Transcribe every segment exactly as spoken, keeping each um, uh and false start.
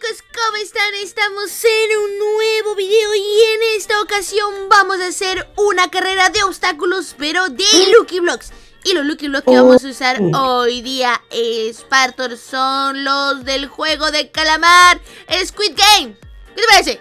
chicos, ¿cómo están? Estamos en un nuevo video y en esta ocasión vamos a hacer una carrera de obstáculos, pero de Lucky Blocks. Y los Lucky Blocks que vamos a usar hoy día, Spartor, son los del juego de calamar Squid Game. ¿Qué te parece?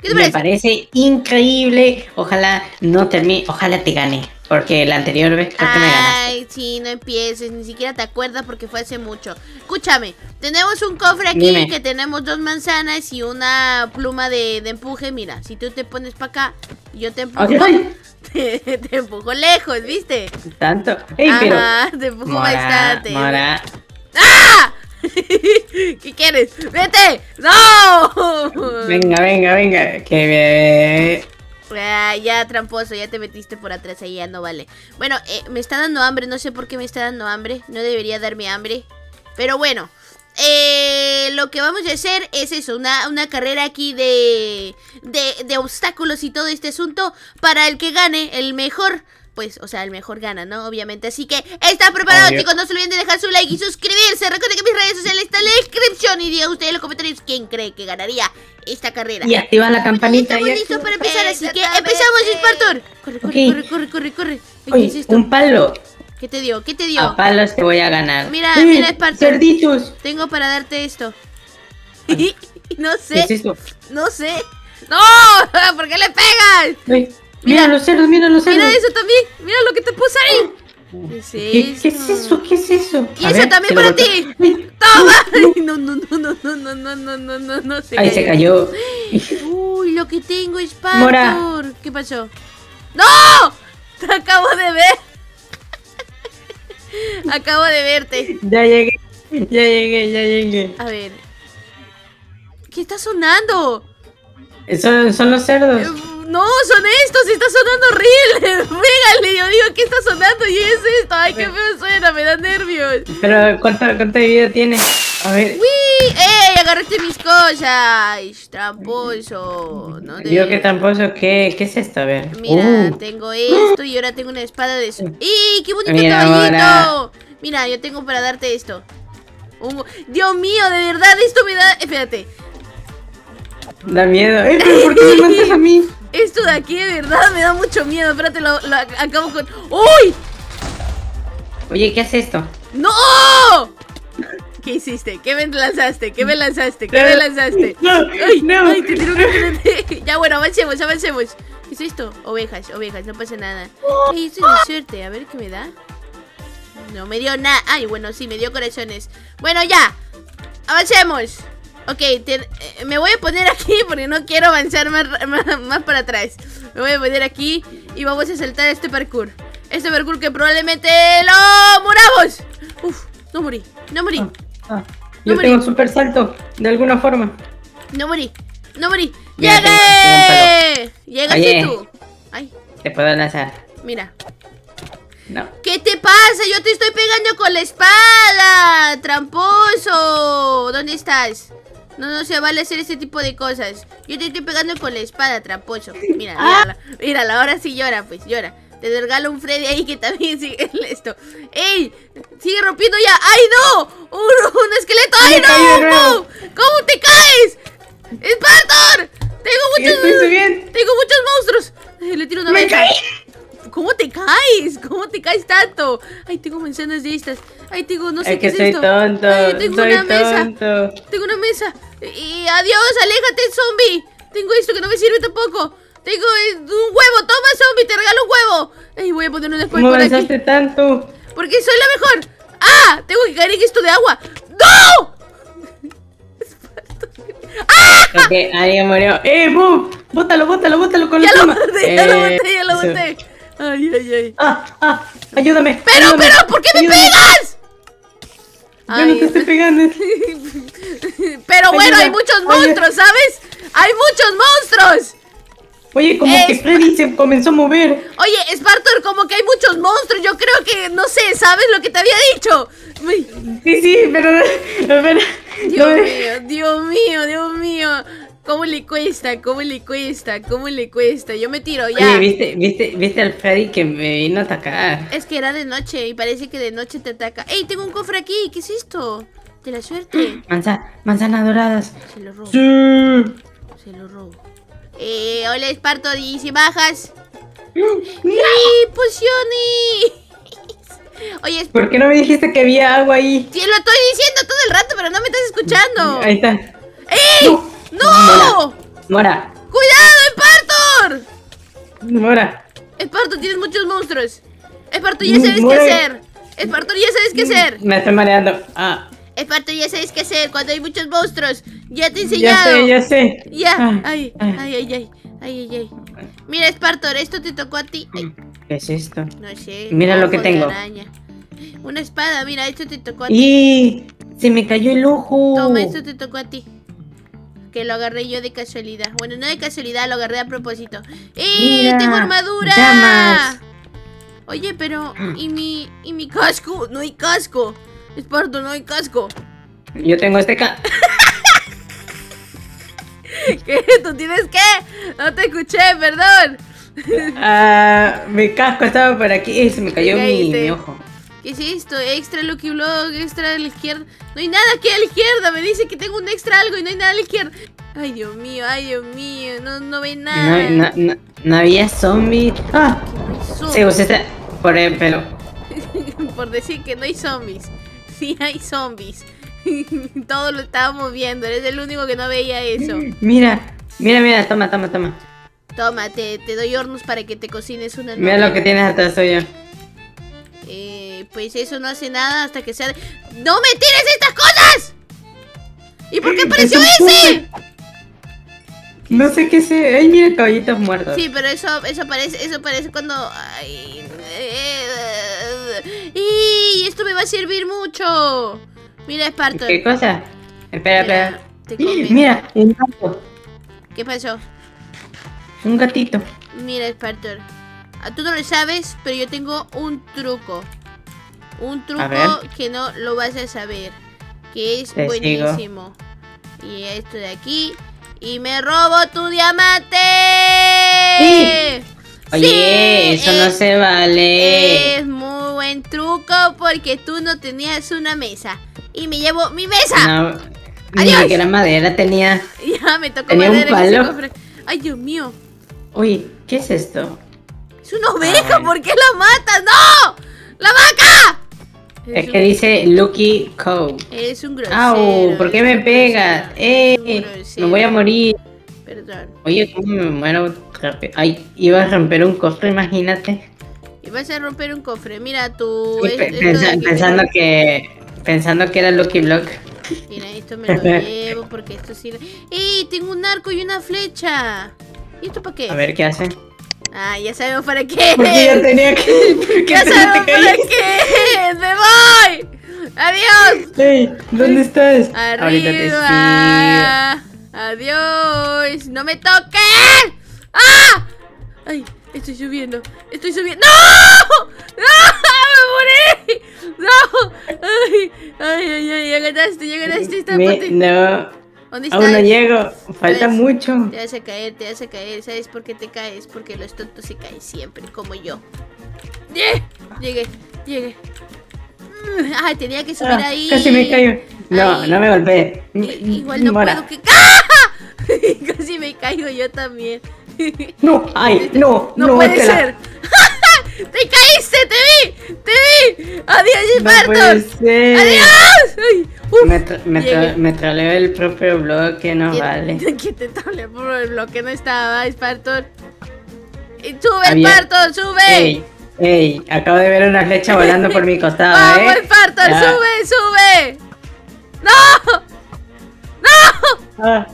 ¿Qué te parece? Me parece increíble. Ojalá no termine, ojalá te gane. Porque la anterior vez creo que me ganaste. Ay, sí, no empieces, ni siquiera te acuerdas porque fue hace mucho. Escúchame, tenemos un cofre aquí. Dime. Que tenemos dos manzanas y una pluma de, de empuje. Mira, si tú te pones para acá, yo te empujo. Okay. te, te empujo lejos, ¿viste? Tanto. Ey, pero... Ajá, te empujo Mora, bastante. Mora. ¡Ah! ¿Qué quieres? ¡Vete! ¡No! Venga, venga, venga. Que me... Ah, ya, tramposo, ya te metiste por atrás ahí, ya no vale. Bueno, eh, me está dando hambre, no sé por qué me está dando hambre. No debería darme hambre. Pero bueno, eh, lo que vamos a hacer es eso, una, una carrera aquí de, de, de obstáculos y todo este asunto. Para el que gane, el mejor, pues, o sea, el mejor gana, ¿no? Obviamente, así que están preparados, Adiós. chicos. No se olviden de dejar su like y suscribirse. Recuerden que mis redes sociales están en la descripción. Y digan ustedes en los comentarios quién cree que ganaría esta carrera. Y activa la campanita. Estamos listos para empezar, así que empezamos, Spartor. Corre, corre, okay. corre, corre, corre, corre. ¿Qué Uy, es esto? Un palo. ¿Qué te dio? ¿Qué te dio? A palos te voy a ganar. Mira, eh, mira, Spartor. Cerditos. Tengo para darte esto. No sé. ¿Qué es esto? No sé. ¡No! ¿Por qué le pegas? Uy, mira, mira los cerdos, mira los cerdos. Mira eso también. Mira lo que te puse ahí. ¿Qué es eso? ¿Qué es eso? ¿Qué es eso? Y eso también para ti. ¡Toma! No, no, no, no, no, no, no, no, no, no, no. Ahí se cayó. Uy, lo que tengo es Spartor. ¿Qué pasó? ¡No! Te acabo de ver. Acabo de verte. Ya llegué, ya llegué, ya llegué. A ver. ¿Qué está sonando? Son, son los cerdos. No, son estos, está sonando horrible. Pégale, yo digo, ¿qué está sonando? Y es esto, ay, qué feo suena, me da nervios. Pero, ¿cuánto, cuánto de vida tiene? A ver. ¡Uy! ¡Ey! Agarraste mis cosas. Tramposo. No te... Digo que tramposo, ¿qué, ¿qué es esto? A ver. Mira, uh. tengo esto y ahora tengo una espada de eso. ¡Y qué bonito Mira, caballito! Ahora. Mira, yo tengo para darte esto. Un... Dios mío, de verdad, esto me da. Espérate. Da miedo. Eh, pero ¿por qué me mandas a mí? Esto de aquí de verdad me da mucho miedo. Espérate, lo, lo acabo con... ¡Uy! Oye, ¿qué hace esto? ¡No! ¿Qué hiciste? ¿Qué me lanzaste? ¿Qué me lanzaste? ¿Qué no, me lanzaste? No, ¡Ay, no! Ay, te tiro, te tiro. Ya, bueno, avancemos, avancemos. ¿Qué es esto? Ovejas, ovejas, no pasa nada. Ay, esto es de suerte, a ver qué me da. No me dio nada. Ay, bueno, sí, me dio corazones. Bueno, ya, avancemos. Ok, te, eh, me voy a poner aquí porque no quiero avanzar más, más, más para atrás. Me voy a poner aquí y vamos a saltar este parkour. Este parkour que probablemente lo muramos. Uf, no morí, no morí. Ah, ah, yo no morí. Tengo super salto, de alguna forma. No morí, no morí. Mira, ¡llegué! Llegaste tú. Ay. Te puedo lanzar. Mira. No. ¿Qué te pasa? Yo te estoy pegando con la espada. Tramposo. ¿Dónde estás? No, no se vale hacer ese tipo de cosas. Yo te estoy pegando con la espada, tramposo. Mira, mírala, mírala, ahora sí llora, pues, llora. Te regalo un Freddy ahí que también sigue esto. ¡Ey! ¡Sigue rompiendo ya! ¡Ay, no! ¡Un, un esqueleto! ¡Ay, no! ¿Cómo te caes? ¡Spartor! Tengo muchos... Tengo muchos monstruos. Le tiro una vez. ¡Me caí! ¿Cómo te caes? ¿Cómo te caes tanto? Ay, tengo manzanas de estas. Ay, tengo, no sé es qué es esto. Es que soy tonto. Ay, tengo soy una tonto. mesa. Tengo una mesa. Y adiós, aléjate, zombie. Tengo esto que no me sirve tampoco. Tengo un huevo. Toma, zombie, te regalo un huevo. Ay, voy a poner un spoiler por aquí. ¿Cómo avanzaste tanto? Porque soy la mejor. ¡Ah! Tengo que caer en esto de agua. ¡No! ¡Ah! Ok, alguien murió. ¡Eh, bu! Bótalo, bótalo, bótalo con ya la pluma. Ya lo boté, eh, ya lo boté, ya lo boté. Ay, ay, ay. Ah, ah, ayúdame. Pero, ayúdame, pero, ¿por qué ayúdame. me pegas? Yo ay, no te estoy pegando. Pero ayúdame. Bueno, hay muchos ayúdame. monstruos, ¿sabes? Hay muchos monstruos. Oye, como es... que Freddy se comenzó a mover. Oye, Spartor, como que hay muchos monstruos. Yo creo que, no sé, ¿sabes lo que te había dicho? Sí, sí, pero... pero Dios no... mío, Dios mío, Dios mío. ¿Cómo le cuesta? ¿Cómo le cuesta? ¿Cómo le cuesta? Yo me tiro ya. Oye, ¿viste, viste, ¿viste al Freddy que me vino a atacar? Es que era de noche y parece que de noche te ataca. ¡Ey! Tengo un cofre aquí. ¿Qué es esto? de la suerte. Manza manzanas doradas. Se lo robo. Sí. Se lo robo. Eh, hola, Spartor, y si bajas. ¡No! ¡Sí, pociones! Oye, es... ¿por qué no me dijiste que había agua ahí? Sí, lo estoy diciendo todo el rato, pero no me estás escuchando. Ahí está. ¡Ey! ¡No! ¡No! Mora. Mora. ¡Cuidado, Spartor! Mora. Spartor, tienes muchos monstruos. Spartor, ya sabes Mora. qué hacer. Spartor, ya sabes qué hacer. Me estoy mareando. Ah. Spartor, ya sabes qué hacer cuando hay muchos monstruos. Ya te he enseñado. Ya sé, ya sé. Ya. Ah, ay, ah. ay, ay, ay. Ay, ay, ay. Mira, Spartor, esto te tocó a ti. Ay. ¿Qué es esto? No sé. Mira lo que tengo. Araña. Una espada, mira, esto te tocó a ti. ¡Y! Se me cayó el ojo. Toma, esto te tocó a ti. Que lo agarré yo de casualidad. Bueno, no de casualidad, lo agarré a propósito. ¡Y! Mira, ¡tengo armadura! Llamas. Oye, pero. ¿Y mi. ¿Y mi casco? No hay casco. Spartor, no hay casco. Yo tengo este casco. ¿Qué? ¿Tú tienes qué? No te escuché, perdón. Uh, mi casco estaba por aquí y se me cayó mi, mi ojo. ¿Qué es esto? Extra Lucky Block, extra a la izquierda. No hay nada aquí a la izquierda. Me dice que tengo un extra algo y no hay nada a la izquierda. Ay, Dios mío, ay, Dios mío. No, no ve nada. No, no, no, no había zombies. Ah, sí, usted está por el pelo. Por decir que no hay zombies. Sí hay zombies. Todo lo estábamos viendo, eres el único que no veía eso. Mira, mira, mira, toma, toma, toma. Toma, te, te doy hornos para que te cocines una noche. Mira lo que tienes atrás tuyo. Eh, pues eso no hace nada hasta que sea... ¡No me tires estas cosas! ¿Y por qué apareció ese? No sé qué sé, ay, mira, caballitos muertos. Sí, pero eso, eso parece, eso parece cuando... Ay, eh, y esto me va a servir mucho. Mira, Spartor. ¿Qué cosa? Espera, espera. espera. Mira, un gato. ¿Qué pasó? Un gatito. Mira, Spartor. Tú no lo sabes, pero yo tengo un truco. Un truco que no lo vas a saber. Que es Te buenísimo. Sigo. Y esto de aquí. Y me robo tu diamante. Sí. Oye, sí, eso es, no se vale. Es muy buen truco porque tú no tenías una mesa. Y me llevo mi mesa. No, adiós. Ni siquiera madera tenía. Ya me tocó tenía madera. Un palo. Que se ay, Dios mío. Uy, ¿qué es esto? Es una oveja, ¿por qué la matas? ¡No! ¡La vaca! Es, es que un... dice Lucky Co. Es un grosero. ¡Au! ¿Por qué me pegas? ¡Eh! Me voy a morir. Perdón. Oye, ¿cómo me muero? Ay, iba a romper un cofre, imagínate. Ibas a romper un cofre, mira tú. Sí, es, pens pensando que. Pensando que era Lucky Block. Mira, esto me lo llevo porque esto sí... ¡Ey! Tengo un arco y una flecha. ¿Y esto para qué? A ver, ¿qué hace? Ah, ya sabemos para qué. Porque ya tenía que... Ya sabemos para qué. ¡Me voy! ¡Adiós! Hey, ¿dónde estás? Arriba. Ahorita te ¡adiós! ¡No me toques! ¡Ah! ¡Ay! Estoy subiendo, estoy subiendo. ¡No! ¡No! ¡Me morí! ¡No! ¡Ay! ¡Ay, ay, ay! Ya ganaste, ya ganaste esta parte. No. ¿Dónde estás? Aún no llego, falta ¿Ves? mucho. Te vas a caer, te vas a caer. ¿Sabes por qué te caes? Porque los tontos se caen siempre, como yo. ¡Eh! Llegué, llegué. ¡Ah! Tenía que subir ah, ahí. Casi me caigo. No, ay, no me golpeé. Igual no Mora. puedo que... ¡Ah! Casi me caigo yo también. No, ay, no, no, no puede espera. ser. Te caíste, te vi, te vi. Adiós, Spartor. No adiós. Ay, uf, me, tra me, tra me troleó el propio bloque, no vale. ¿Quién te troleó por el bloque? No estaba, Spartor. Sube, Había... Spartor, sube. Ey, ey, acabo de ver una flecha volando por mi costado. Vamos, eh. Spartor, ya. sube, sube. No, no. Ah.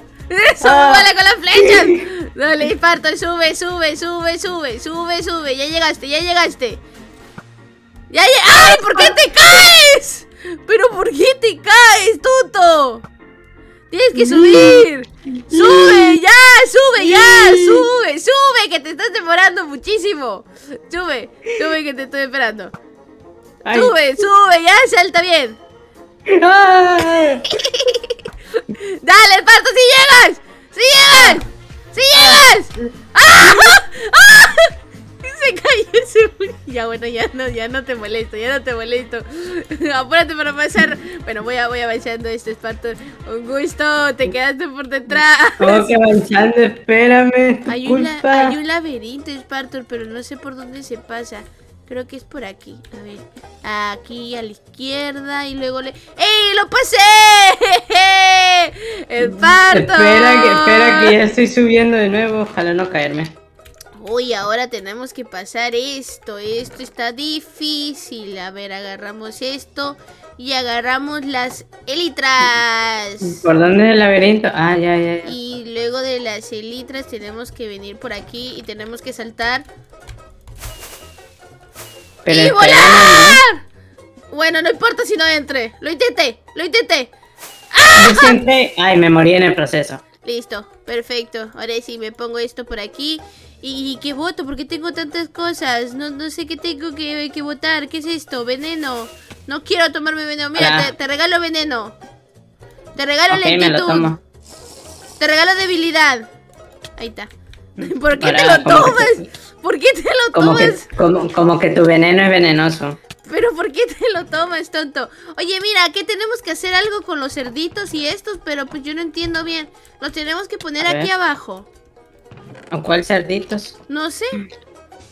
Eso, ah. vale con las flechas. Dale, Spartor, sube, sube, sube, sube, sube, sube. Ya llegaste, ya llegaste. Ya lleg ¡Ay! ¿Por qué te caes? ¿Pero por qué te caes, tuto? Tienes que subir. Sube, ya, sube, ya, sube, sube, que te estás demorando muchísimo. Sube, sube, que te estoy esperando. Sube, sube, ya, salta bien. Dale, Spartor, si llegas, si llegas. ¡Si llegas! ¡Ah! ¡Ah! ¡Ah! Se cayó ese... ya bueno, ya no, ya no te molesto, ya no te molesto. Apúrate para pasar. Bueno, voy a voy avanzando este Spartor. Un gusto, te quedaste por detrás. ¿Cómo que avanzando? Espérame, es tu hay culpa. Un la, hay un laberinto, Spartor, pero no sé por dónde se pasa. Creo que es por aquí, a ver. Aquí a la izquierda y luego le... ¡Ey, lo pasé! ¡Spartor! Espera que, espera que ya estoy subiendo de nuevo. Ojalá no caerme. Uy, ahora tenemos que pasar esto. Esto está difícil. A ver, agarramos esto. Y agarramos las elitras. ¿Por dónde es el laberinto? Ah, ya, ya, ya. Y luego de las elitras tenemos que venir por aquí. Y tenemos que saltar. Pero ¡y volar! ¿No? Bueno, no importa si no entre. Lo intenté, lo intenté. ¡Ah! Yo siempre... Ay, me morí en el proceso. Listo, perfecto. Ahora sí, me pongo esto por aquí. ¿Y, y qué voto? ¿Por qué tengo tantas cosas? No, no sé qué tengo que, que votar. ¿Qué es esto? Veneno. No quiero tomarme veneno. Mira, te, te regalo veneno. Te regalo okay, lentitud. Te regalo debilidad. Ahí está. ¿Por qué Ahora, te lo tomas? Que... ¿Por qué te lo como tomas? Que, como, como que tu veneno es venenoso. Pero ¿por qué te lo tomas, tonto? Oye, mira, que tenemos que hacer algo con los cerditos y estos, pero pues yo no entiendo bien. Los tenemos que poner aquí abajo. ¿O cuál cerditos? No sé.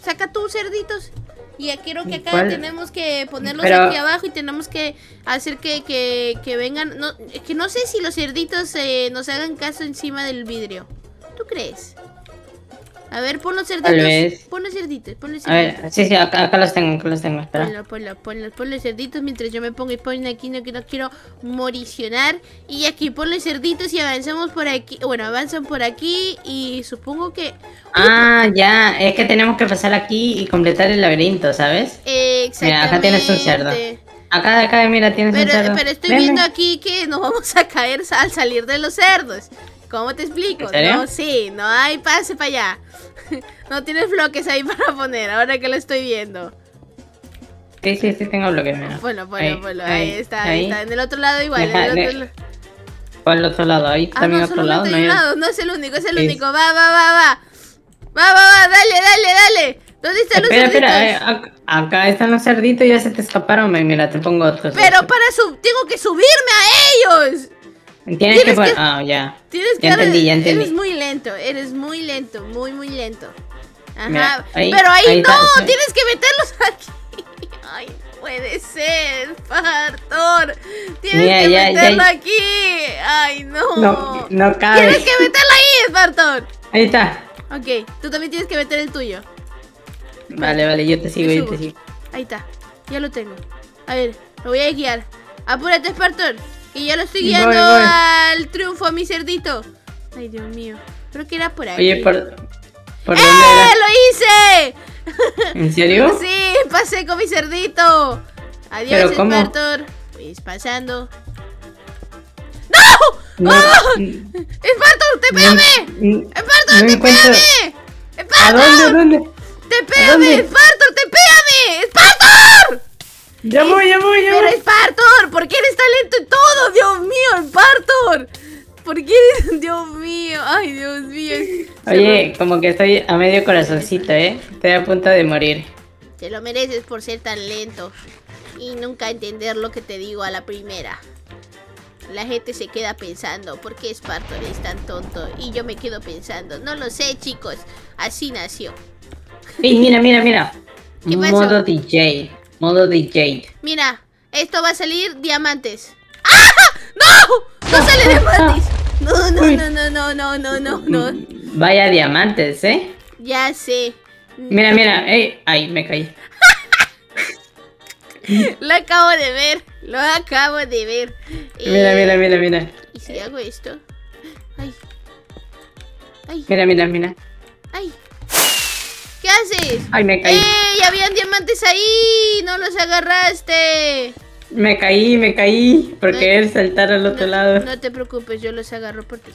Saca tú cerditos. Y quiero que acá ¿Cuál? tenemos que ponerlos pero... aquí abajo y tenemos que hacer que, que, que vengan. No, es que no sé si los cerditos eh, nos hagan caso encima del vidrio. ¿Tú crees? A ver, pon los cerditos, pon los cerditos, pon los cerditos. A ver, sí, sí, acá, acá los tengo, acá los tengo, espera. Ponlo, ponlo, ponlo, pon los cerditos mientras yo me pongo y pongo aquí, no, no quiero moricionar. Y aquí pon los cerditos y avanzamos por aquí, bueno, avanzan por aquí y supongo que... Ah, ya, es que tenemos que pasar aquí y completar el laberinto, ¿sabes? Exactamente. Mira, acá tienes un cerdo. Acá, acá, mira, tienes pero, un cerdo. Pero estoy Ven, viendo aquí que nos vamos a caer al salir de los cerdos. ¿Cómo te explico? No, sí, no hay pase para allá. No tienes bloques ahí para poner, ahora que lo estoy viendo. Sí, sí, sí tengo bloques. Mira. Ponlo, ponlo, ahí, ponlo, ahí, ahí está, ahí está. En el otro lado igual, Deja, en el otro lado. Por el otro lado, ahí ah, también no, otro lado. No, hay... lado. No es el único, es el sí. único. Va, va, va, va. Va, va, va, dale, dale, dale. ¿Dónde están espera, los cerditos? Espera, eh, acá están los cerditos, ya se te escaparon. Mira, te pongo otros. Pero otros. para sub... tengo que subirme a ellos. Tienes, tienes que... Ah, que... oh, ya. Tienes que... Ya entendí, ya entendí. Eres muy lento, eres muy lento, muy, muy lento. Ajá. Mira, ahí, pero ahí, ahí no, está. Tienes que meterlos aquí. Ay, no puede ser, Spartor. Tienes Mira, que ya, meterlo ya, aquí. Ay, no. No, no cabe. Tienes que meterlo ahí, Spartor. Ahí está. Ok, tú también tienes que meter el tuyo. Vale, vale, yo te sigo, yo te sigo. Ahí está, ya lo tengo. A ver, lo voy a guiar. Apúrate, Spartor. Y ya lo estoy guiando voy, voy. al triunfo a mi cerdito. Ay, Dios mío. Creo que era por aquí. Oye, por... por ¡Eh! ¡Lo hice! ¿En serio? Sí, pasé con mi cerdito. Adiós, Spartor. Pues pasando. ¡No! ¡Oh! ¡Spartor, te pégame! ¡Spartor, no te pégame! ¡Spartor! ¿A dónde, dónde? ¡Te pégame! ¡Spartor, te pégame! ¡Spartor! Ya voy, ya voy, ya voy. Pero Spartor, ¿por qué eres tan lento en todo? Dios mío, Spartor. ¿Por qué eres? Dios mío, ay, Dios mío. Oye, me... como que estoy a medio corazoncito, ¿eh? Estoy a punto de morir. Te lo mereces por ser tan lento y nunca entender lo que te digo a la primera. La gente se queda pensando, ¿por qué Spartor es tan tonto? Y yo me quedo pensando, no lo sé, chicos. Así nació. Hey, mira, mira, mira. ¿Qué pasó? Modo D J. Modo D J. Mira, esto va a salir diamantes. ¡Ah! ¡No! ¡No sale diamantes! No, no, no, no, no, no, no, no, no. Vaya diamantes, ¿eh? Ya sé. Mira, mira, ey. Ay, me caí. Lo acabo de ver. Lo acabo de ver. Mira, eh... mira, mira, mira. ¿Y si hago esto? Ay. Ay. Mira, mira, mira. Ay. ¿Qué haces? Ay, me caí. ¡Ey! Habían diamantes ahí. No los agarraste. Me caí, me caí. Por querer no, saltar al otro no, lado. No te preocupes, yo los agarro por ti.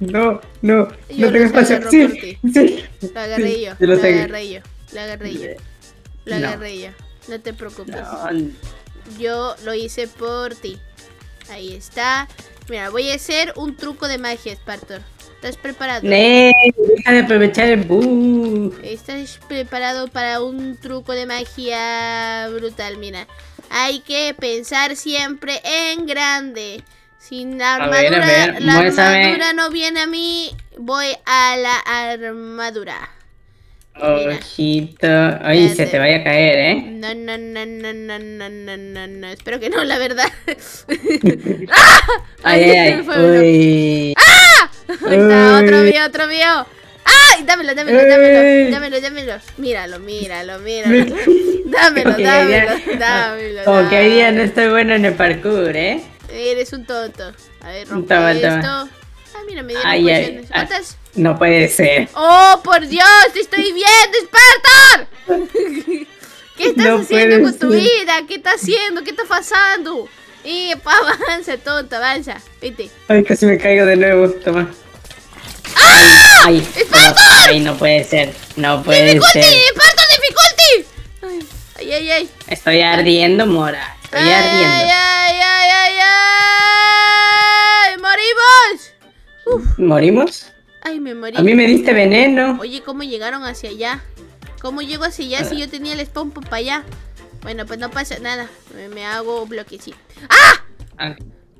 No, no. Yo no tengo espacio. Sí, sí. Lo agarré yo. Yo lo lo agarré yo. Lo agarré yo. Lo no. agarré yo. No te preocupes. No. Yo lo hice por ti. Ahí está. Mira, voy a hacer un truco de magia, Spartor. ¿Estás preparado? ¡Nee! ¡Deja de aprovechar el boom! ¿Estás preparado para un truco de magia brutal? Mira, hay que pensar siempre en grande. Sin la armadura, a ver, a ver, la armadura no viene a mí. Voy a la armadura. Mira. Ojito. Ay, se te vaya a caer, ¿eh? No, no, no, no, no, no, no, no, no. Espero que no, la verdad. ¡Ah! Ay, ay, ay. ¡Ah! Ahí está, otro mío, otro mío. ¡Ay! Dámelo, dámelo, dámelo, dámelo, dámelo. Míralo, míralo, míralo. Dámelo, dámelo, dámelo. Como que hoy día no estoy bueno en el parkour, ¿eh? Eres un tonto. A ver, rompe toma, esto. Toma. Ah, mira, me dieron ay, ay, ay. No puede ser. ¡Oh, por Dios! ¡Te estoy viendo, Spartor! ¿Qué estás no haciendo con ser. tu vida? ¿Qué estás haciendo? ¿Qué está pasando? Y pa, avanza, tonto, avanza. Vete. Ay, casi me caigo de nuevo. Toma. ¡Ah! Ay, ay, ¡Spartor! No, ay, no puede ser. No puede ¡Dificulty! ser. ¡Spartor, dificulty! Ay, ay, ay. Estoy ardiendo, Mora. Estoy ay, ardiendo. Ay, ay, ay, ay, ay. ¡Morimos! Uf. ¿Morimos? Ay, me morí. A mí me diste veneno. Oye, ¿cómo llegaron hacia allá? ¿Cómo llego hacia allá si yo tenía el spawn para allá? Bueno, pues no pasa nada. Me, me hago bloquecito. ¡Ah! ah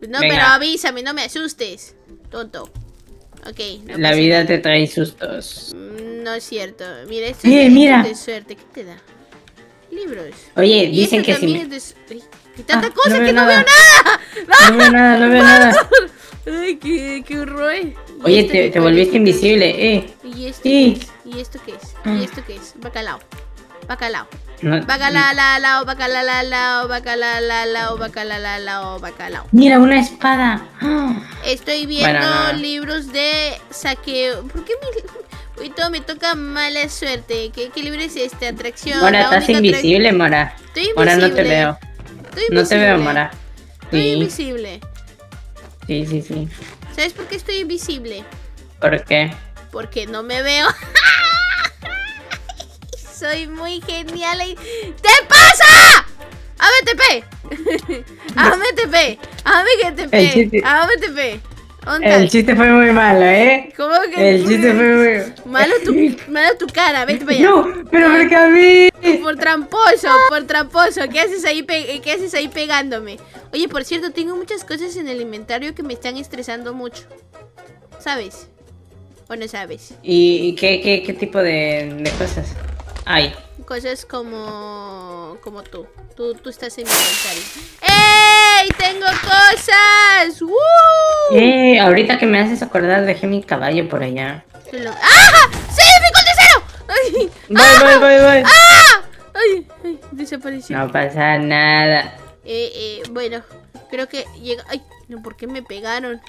no, venga. Pero avísame, no me asustes, tonto. Ok. No La vida nada. te trae sustos. No es cierto. Mira, esto Oye, es mira. de suerte. ¿Qué te da? Libros. Oye, y dicen que sí. Si me... es de... Hay tanta ah, cosa no que nada. no veo nada. No veo nada, no veo nada. Ay, qué, qué horror. Oye, este te, te volviste invisible, eh. ¿Y esto, sí. qué es? ¿Y esto qué es? ¿Y esto qué es? Bacalao. Bacalao. Bacalao, bacalao, bacalao, bacalao, bacalao. Mira, una espada. Estoy viendo bueno, no. libros de saqueo. ¿Por qué me... Uy, todo me toca mala suerte? ¿Qué, qué libro es este? Atracción. Mora, estás invisible, tra... Mora. Estoy invisible. Mora, no te veo. Estoy no te veo, Mora. Estoy sí. invisible. Sí, sí, sí. ¿Sabes por qué estoy invisible? ¿Por qué? Porque no me veo. Soy muy genial. Y... ¡Te pasa! ¡Ámete, P! ¡Ámete, P! ¡Ámete, P! ¡Ámete, P! El chiste fue muy malo, ¿eh? ¿Cómo que? El chiste fue muy malo. Tu... Malo tu cara, vete para allá. No, pero porque a mí. Por tramposo, por tramposo. ¿Qué haces ahí, pe... ¿Qué haces ahí pegándome? Oye, por cierto, tengo muchas cosas en el inventario que me están estresando mucho. ¿Sabes? ¿O no sabes? ¿Y qué, qué, qué tipo de, de cosas hay? Cosas como como tú. Tú, tú estás en mi inventario. ¡Ey! ¡Tengo cosas! ¡Woo! Eh, ahorita que me haces acordar, dejé mi caballo por allá. Lo... ¡Ah! ¡Sí! ¡Me contestaron! ¡Voy, ¡Ah! voy, voy, voy! ¡Ah! ¡Ay! ¡Ay! Desapareció. No pasa nada. Eh, eh, bueno, creo que llega. Ay, no, ¿por qué me pegaron?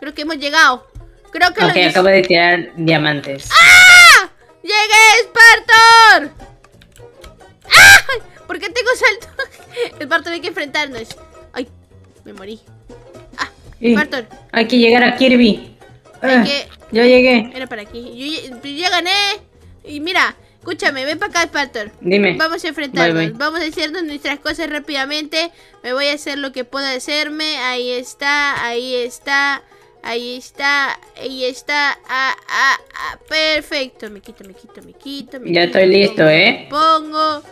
Creo que hemos llegado. Creo que. Ok, los... acabo de tirar diamantes. ¡Ah! ¡Llegué, Spartor! ¡Ah! ¿Por qué tengo salto? Spartor, hay que enfrentarnos. Ay, me morí. ¡Ah! Sí. Spartor. Hay que llegar a Kirby. Hay ah, que... Yo llegué. Era para aquí. Yo, yo ya gané. Y mira. Escúchame, ven para acá, Spartor. Dime. Vamos a enfrentarnos. Bye, bye. Vamos a hacernos nuestras cosas rápidamente. Me voy a hacer lo que pueda hacerme. Ahí está, ahí está, ahí está, ahí está. Ah, ah, ah. Perfecto. Me quito, me quito, me quito. Me ya quito, estoy listo, me ¿eh? Me pongo.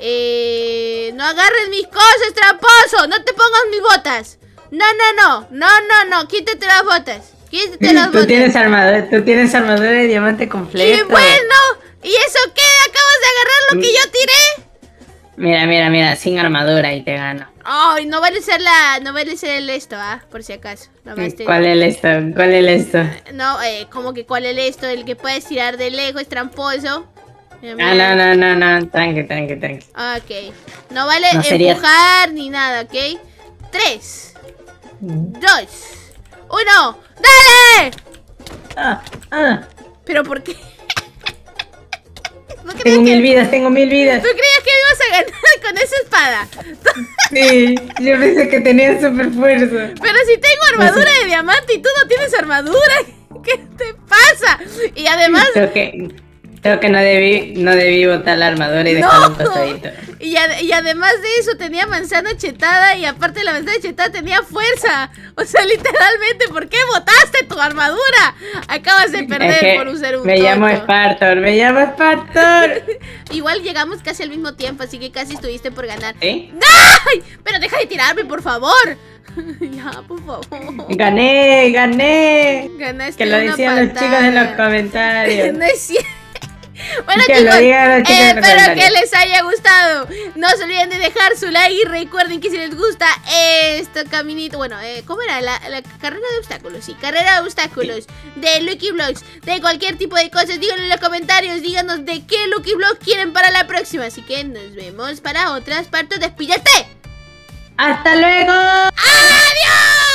Eh, no agarres mis cosas, tramposo. No te pongas mis botas. No, no, no. No, no, no. Quítate las botas. Quítate las tú botas. Tienes armadura, tú tienes armadura de diamante completo. ¡Qué bueno! ¿Y eso qué? ¿Acabas de agarrar lo que yo tiré? Mira, mira, mira, sin armadura y te gano. Ay, oh, no vale ser la, no vale ser el esto, ¿ah? Por si acaso. Nomás te... ¿Cuál es el esto? ¿Cuál es el esto? No, eh, como que cuál es el esto, el que puedes tirar de lejos, tramposo. Mira, mira. Ah, no, no, no, no, tranqui, tranqui, tranqui. Ok, no vale no empujar sería... ni nada, ¿ok? Tres, mm. dos, uno, ¡dale! Ah, ah. ¿Pero por qué? Tengo mil que... vidas, tengo mil vidas. ¿Tú creías que ibas a ganar con esa espada? Sí, yo pensé que tenía super fuerza. Pero si tengo armadura de diamante y tú no tienes armadura, ¿qué te pasa? Y además... Okay. Creo que no debí, no debí botar la armadura y dejarlo un costadito. Y, ad y además de eso tenía manzana chetada, y aparte de la manzana chetada tenía fuerza. O sea, literalmente, ¿por qué botaste tu armadura? Acabas de perder, es que por usar un Me tonto. llamo Spartor, me llamo Spartor. Igual llegamos casi al mismo tiempo, así que casi estuviste por ganar. ¿Eh? ¡Ay! Pero deja de tirarme, por favor. Ya, por favor. Gané, gané. Ganaste. Que lo decían pantalla. los chicos en los comentarios. No es cierto. Bueno, que chicos, eh, espero que les haya gustado. No se olviden de dejar su like y recuerden que si les gusta este caminito, bueno, eh, ¿cómo era? La, la carrera de obstáculos, sí, carrera de obstáculos sí. de Lucky Blocks, de cualquier tipo de cosas, díganlo en los comentarios, díganos de qué Lucky Blocks quieren para la próxima. Así que nos vemos para otras partes. ¡Despídete! ¡Hasta luego! ¡Adiós!